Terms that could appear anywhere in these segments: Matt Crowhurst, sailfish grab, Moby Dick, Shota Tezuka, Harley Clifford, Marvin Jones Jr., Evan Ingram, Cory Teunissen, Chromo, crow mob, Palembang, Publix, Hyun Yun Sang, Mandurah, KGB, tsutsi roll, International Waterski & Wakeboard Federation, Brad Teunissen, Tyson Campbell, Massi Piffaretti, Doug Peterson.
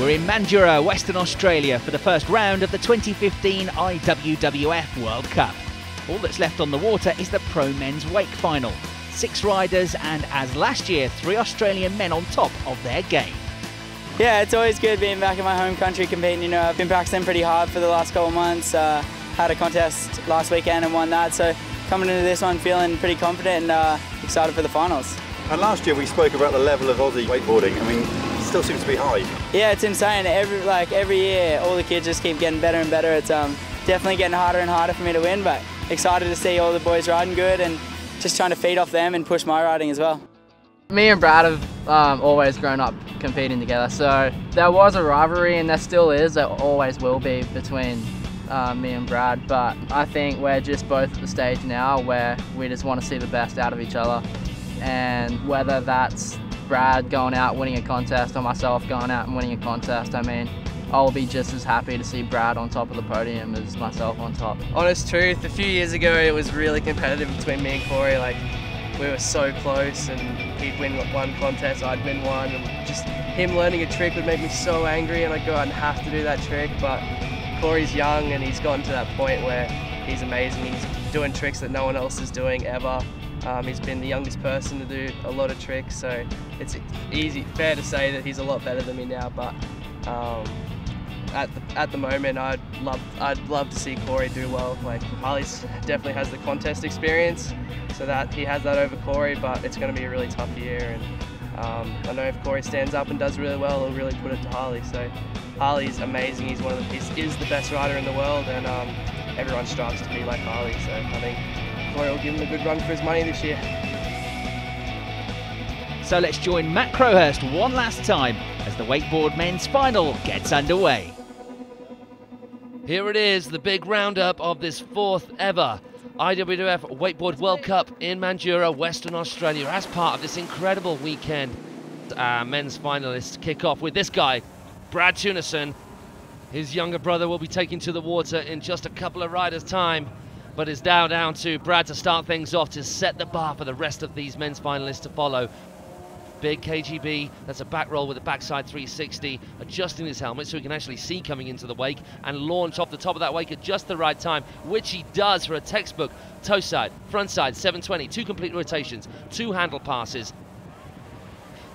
We're in Mandurah, Western Australia for the first round of the 2015 IWWF World Cup. All that's left on the water is the Pro Men's Wake Final. 6 riders and, as last year, 3 Australian men on top of their game. Yeah, it's always good being back in my home country competing. You know, I've been practicing pretty hard for the last couple of months. Had a contest last weekend and won that, so coming into this one feeling pretty confident and excited for the finals. And last year we spoke about the level of Aussie wakeboarding. I mean, it still seems to be high. Yeah, it's insane. Every year, all the kids just keep getting better and better. It's definitely getting harder and harder for me to win, but excited to see all the boys riding good and just trying to feed off them and push my riding as well. Me and Brad have always grown up competing together, so there was a rivalry and there still is, there always will be between me and Brad, but I think we're just both at the stage now where we just want to see the best out of each other, and whether that's Brad going out winning a contest or myself going out and winning a contest, I mean, I'll be just as happy to see Brad on top of the podium as myself on top. Honest truth, a few years ago it was really competitive between me and Cory. Like, we were so close and he'd win one contest, I'd win one, and just him learning a trick would make me so angry and I'd go out and have to do that trick. But Cory's young and he's gotten to that point where he's amazing. He's doing tricks that no one else is doing ever. He's been the youngest person to do a lot of tricks, so it's fair to say that he's a lot better than me now. But at the moment, I'd love to see Cory do well. Like, Harley's definitely has the contest experience, so that he has that over Cory. But it's going to be a really tough year, and I know if Cory stands up and does really well, he'll really put it to Harley. So Harley's amazing. He's is the best rider in the world, and everyone strives to be like Harley. So I think Cory will give him a good run for his money this year. So let's join Matt Crowhurst one last time as the wakeboard men's final gets underway. Here it is, the big roundup of this 4th ever IWWF Wakeboard World Cup in Mandurah, Western Australia, as part of this incredible weekend. Our men's finalists kick off with this guy, Brad Teunissen. His younger brother will be taken to the water in just a couple of riders' time, but it's now down to Brad to start things off, to set the bar for the rest of these men's finalists to follow. Big KGB, that's a back roll with a backside 360, adjusting his helmet so he can actually see coming into the wake and launch off the top of that wake at just the right time, which he does for a textbook toe side, front side, 720, 2 complete rotations, 2 handle passes.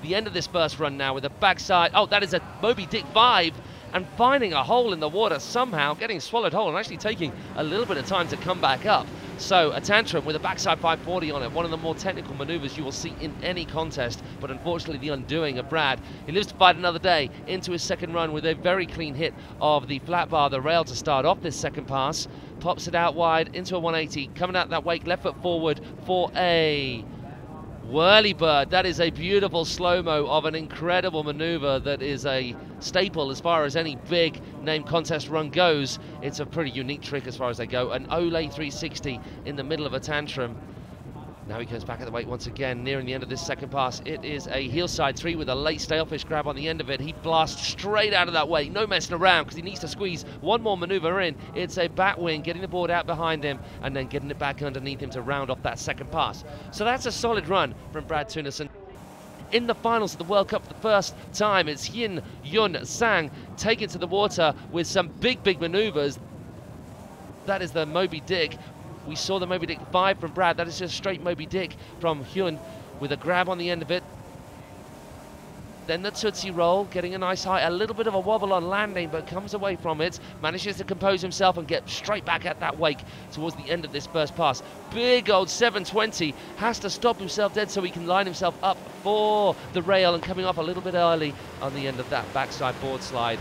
The end of this first run now with a backside, oh, that is a Moby Dick 5, and finding a hole in the water somehow, getting swallowed whole and actually taking a little bit of time to come back up. So a tantrum with a backside 540 on it, one of the more technical manoeuvres you will see in any contest, but unfortunately the undoing of Brad. He lives to fight another day into his second run with a very clean hit of the flat bar, the rail to start off this second pass, pops it out wide into a 180, coming out that wake, left foot forward for a whirly bird. That is a beautiful slow-mo of an incredible manoeuvre that is a staple as far as any big name contest run goes. It's a pretty unique trick as far as they go. An Olay 360 in the middle of a tantrum. Now he goes back at the weight once again, nearing the end of this second pass. It is a heel side 3 with a late sailfish grab on the end of it. He blasts straight out of that way. No messing around, because he needs to squeeze one more manoeuvre in. It's a back wing, getting the board out behind him and then getting it back underneath him to round off that second pass. So that's a solid run from Brad Teunissen. In the finals of the World Cup for the first time, it's Hyun Yun Sang taken to the water with some big manoeuvres. That is the Moby Dick. We saw the Moby Dick 5 from Brad. That is just straight Moby Dick from Hyun with a grab on the end of it. Then the Tootsie Roll, getting a nice height, a little bit of a wobble on landing, but comes away from it, manages to compose himself and get straight back at that wake towards the end of this first pass. Big old 720, has to stop himself dead so he can line himself up for the rail, and coming off a little bit early on the end of that backside board slide.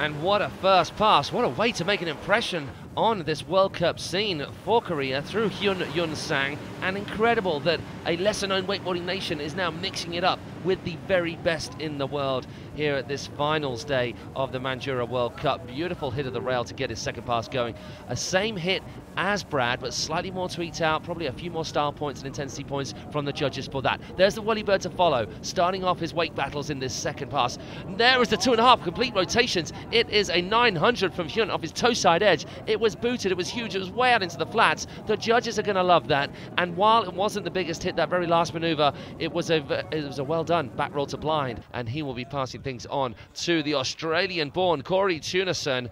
And what a first pass, what a way to make an impression on this World Cup scene for Korea through Hyun Yun Sang. And incredible that a lesser known wakeboarding nation is now mixing it up with the very best in the world here at this finals day of the Mandurah World Cup. Beautiful hit of the rail to get his second pass going. A same hit as Brad, but slightly more tweaked out, probably a few more style points and intensity points from the judges for that. There's the Wally Bird to follow, starting off his wake battles in this second pass. There is the 2.5 complete rotations. It is a 900 from Hyun off his toe side edge. It was booted, it was huge, it was way out into the flats. The judges are going to love that. And while it wasn't the biggest hit, that very last manoeuvre, it was a well done done. Back roll to blind, and he will be passing things on to the Australian-born Cory Teunissen.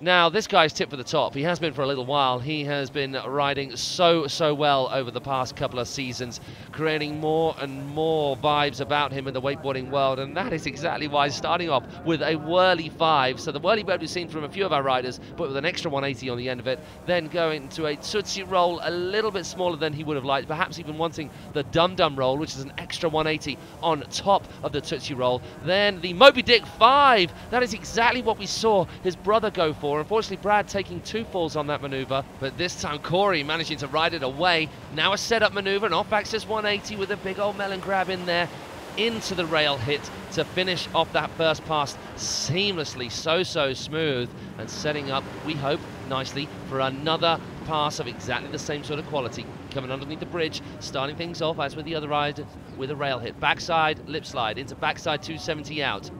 Now, this guy's tipped for the top. He has been for a little while. He has been riding so well over the past couple of seasons, creating more and more vibes about him in the wakeboarding world, and that is exactly why he's starting off with a whirly 5. So the whirly boat we've seen from a few of our riders, but with an extra 180 on the end of it, then going to a tsutsi roll a little bit smaller than he would have liked, perhaps even wanting the dum-dum roll, which is an extra 180 on top of the tsutsi roll. Then the Moby Dick 5. That is exactly what we saw his brother go for. Unfortunately, Brad taking two falls on that maneuver, but this time Cory managing to ride it away. Now a setup maneuver, an off-axis 180 with a big old melon grab in there, into the rail hit to finish off that first pass seamlessly, so smooth, and setting up, we hope, nicely for another pass of exactly the same sort of quality. Coming underneath the bridge, starting things off as with the other ride with a rail hit. Backside, lip slide, into backside 270 out.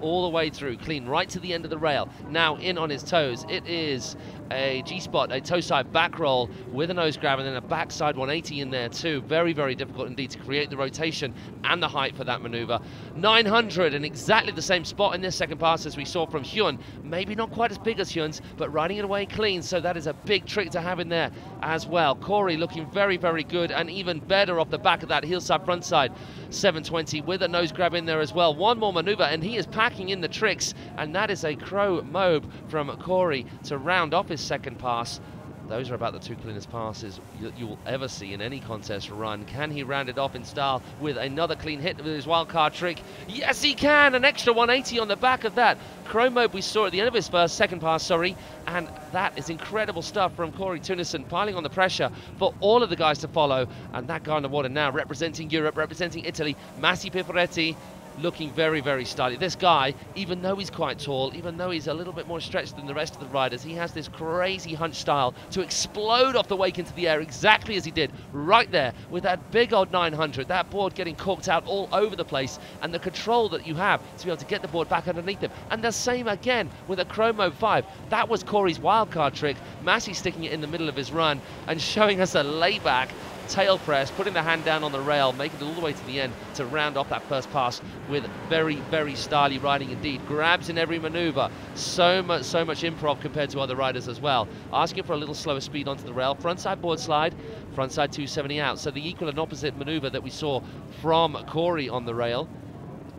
All the way through, clean, right to the end of the rail. Now in on his toes, it is a G-spot, a toe-side back roll with a nose grab, and then a backside 180 in there too. Very difficult indeed to create the rotation and the height for that maneuver. 900 in exactly the same spot in this second pass as we saw from Hyun. Maybe not quite as big as Hyun's, but riding it away clean, so that is a big trick to have in there as well. Cory looking very good, and even better off the back of that heelside frontside 720 with a nose grab in there as well. One more maneuver, and he is packing in the tricks, and that is a crow mob from Cory to round off his second pass. Those are about the two cleanest passes you will ever see in any contest run. Can he round it off in style with another clean hit with his wild card trick? Yes, he can! An extra 180 on the back of that Chromo we saw at the end of his second pass, and that is incredible stuff from Cory Teunissen, piling on the pressure for all of the guys to follow. And that guy on the water now representing Europe, representing Italy, Massi Piffaretti, looking very stylish. This guy, even though he's quite tall, even though he's a little bit more stretched than the rest of the riders, he has this crazy hunch style to explode off the wake into the air, exactly as he did right there with that big old 900, that board getting corked out all over the place, and the control that you have to be able to get the board back underneath him. And the same again with a Chromo 5. That was Cory's wildcard trick. Massi sticking it in the middle of his run and showing us a layback tail press, putting the hand down on the rail, making it all the way to the end to round off that first pass with very stylish riding indeed. Grabs in every maneuver, so much improv compared to other riders as well. Asking for a little slower speed onto the rail, frontside board slide, frontside 270 out. So the equal and opposite maneuver that we saw from Cory on the rail.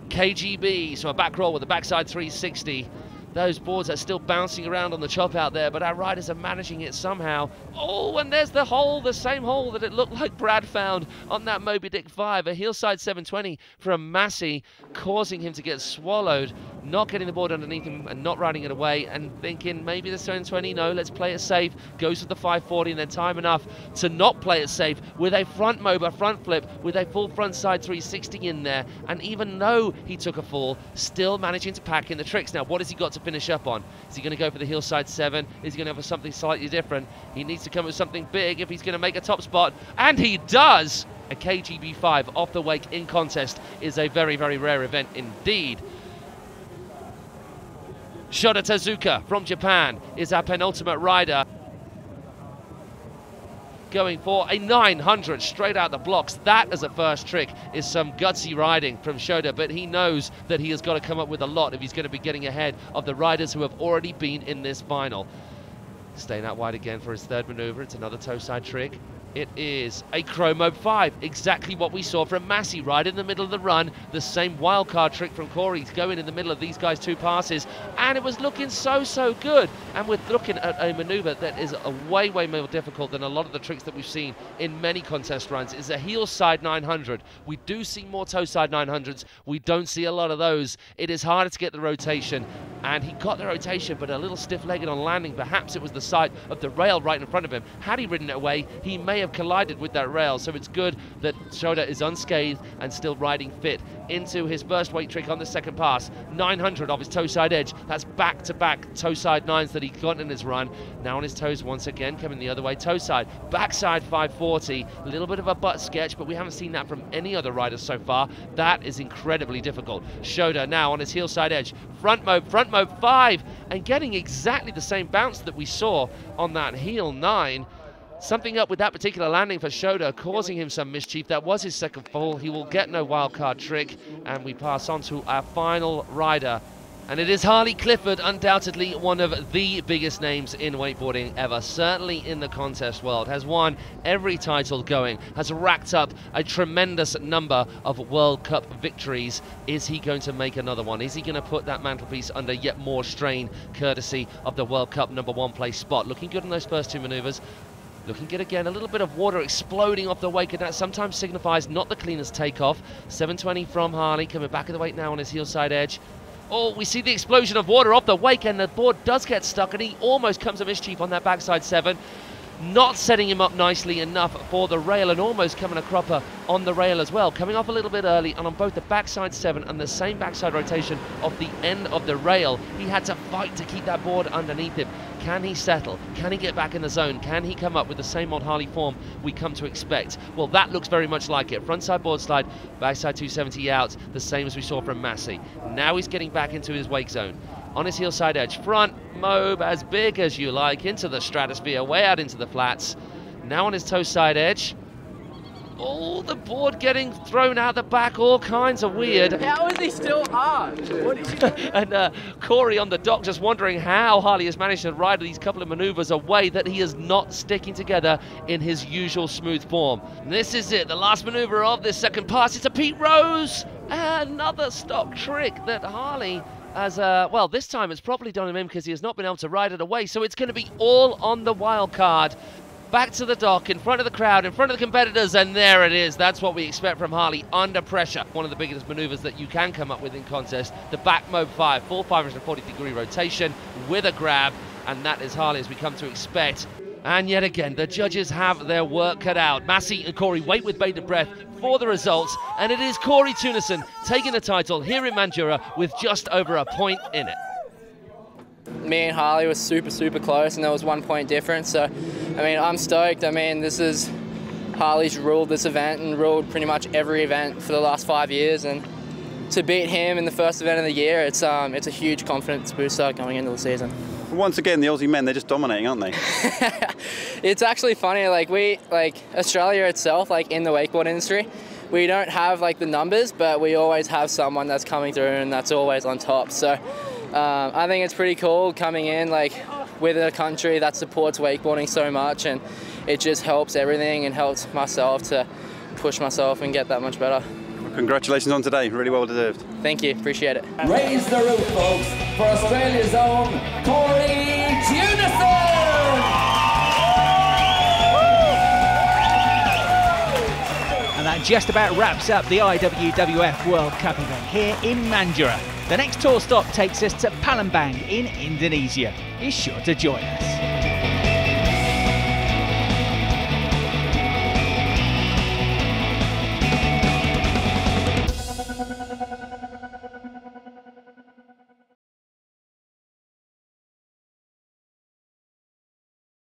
KGB, so a back roll with a backside 360. Those boards are still bouncing around on the chop out there, but our riders are managing it somehow. Oh, and there's the hole, the same hole that it looked like Brad found on that Moby Dick 5. A heelside 720 from Massi, causing him to get swallowed, not getting the board underneath him and not riding it away, and thinking maybe the 720, no, let's play it safe. Goes to the 540, and then time enough to not play it safe with a front mob, a front flip, with a full front side 360 in there. And even though he took a fall, still managing to pack in the tricks. Now, what has he got to finish up on? Is he going to go for the heelside 7? Is he going to go for something slightly different? He needs to come with something big if he's going to make a top spot, and he does! A KGB 5 off the wake in contest is a very rare event indeed. Shota Tezuka from Japan is our penultimate rider, going for a 900 straight out the blocks. That as a first trick is some gutsy riding from Shota, but he knows that he has got to come up with a lot if he's going to be getting ahead of the riders who have already been in this final. Staying out wide again for his third maneuver. It's another toe side trick. It is a Chromo 5, exactly what we saw from Massi, right in the middle of the run. The same wildcard trick from Cory, going in the middle of these guys' two passes, and it was looking so good. And we're looking at a maneuver that is a way more difficult than a lot of the tricks that we've seen in many contest runs. It's a heel side 900. We do see more toe side 900s. We don't see a lot of those. It is harder to get the rotation, and he got the rotation, but a little stiff-legged on landing. Perhaps it was the sight of the rail right in front of him. Had he ridden it away, he may have collided with that rail. So it's good that Shota is unscathed and still riding fit into his first weight trick on the second pass. 900 off his toe side edge. That's back-to-back toe side 9s that he got in his run. Now on his toes once again, coming the other way, toe side, backside 540. A little bit of a butt sketch, but we haven't seen that from any other rider so far. That is incredibly difficult. Shota now on his heel side edge, front mob 5, and getting exactly the same bounce that we saw on that heel 9. Something up with that particular landing for Shota, causing him some mischief. That was his second fall. He will get no wildcard trick. And we pass on to our final rider. And it is Harley Clifford, undoubtedly one of the biggest names in wakeboarding ever, certainly in the contest world. Has won every title going, has racked up a tremendous number of World Cup victories. Is he going to make another one? Is he going to put that mantelpiece under yet more strain, courtesy of the World Cup #1 place spot? Looking good in those first two maneuvers. Looking good again, a little bit of water exploding off the wake, and that sometimes signifies not the cleanest takeoff. 720 from Harley, coming back of the wake now on his heel side edge. Oh, we see the explosion of water off the wake, and the board does get stuck, and he almost comes a mischief on that backside seven. Not setting him up nicely enough for the rail, and almost coming a cropper on the rail as well. Coming off a little bit early, and on both the backside seven and the same backside rotation of the end of the rail, he had to fight to keep that board underneath him. Can he settle? Can he get back in the zone? Can he come up with the same old Harley form we come to expect? Well, that looks very much like it. Frontside board slide, backside 270 out, the same as we saw from Massi. Now he's getting back into his wake zone. On his heel side edge, front mob as big as you like, into the stratosphere, way out into the flats. Now on his toe side edge. Oh, the board getting thrown out the back, all kinds of weird. How is he still on? What is he? And Cory on the dock just wondering how Harley has managed to ride these couple of maneuvers away, that he is not sticking together in his usual smooth form. And this is it, the last maneuver of this second pass. It's a Pete Rose, another stock trick that Harley has, well, this time it's probably done him in, because he has not been able to ride it away, so it's going to be all on the wild card. Back to the dock, in front of the crowd, in front of the competitors, and there it is. That's what we expect from Harley, under pressure. One of the biggest maneuvers that you can come up with in contest, the back mob five, full 540-degree rotation with a grab, and that is Harley as we come to expect. And yet again, the judges have their work cut out. Massi and Cory wait with bated breath for the results, and it is Cory Teunissen taking the title here in Mandurah with just over a point in it. Me and Harley were super close, and there was 1 point difference, so I mean, I'm stoked. I mean, this is, Harley's ruled this event and ruled pretty much every event for the last 5 years, and to beat him in the first event of the year, it's a huge confidence booster going into the season. Once again, the Aussie men, they're just dominating, aren't they? It's actually funny, like we, like Australia itself, like in the wakeboard industry, we don't have like the numbers, but we always have someone that's coming through and that's always on top. So I think it's pretty cool coming in like with a country that supports wakeboarding so much, and it just helps everything and helps myself to push myself and get that much better. Well, congratulations on today, really well deserved. Thank you, appreciate it. Raise the roof, folks, for Australia's own Cory Teunissen! And that just about wraps up the IWWF World Cup event here in Mandurah. The next tour stop takes us to Palembang in Indonesia. Be sure to join us.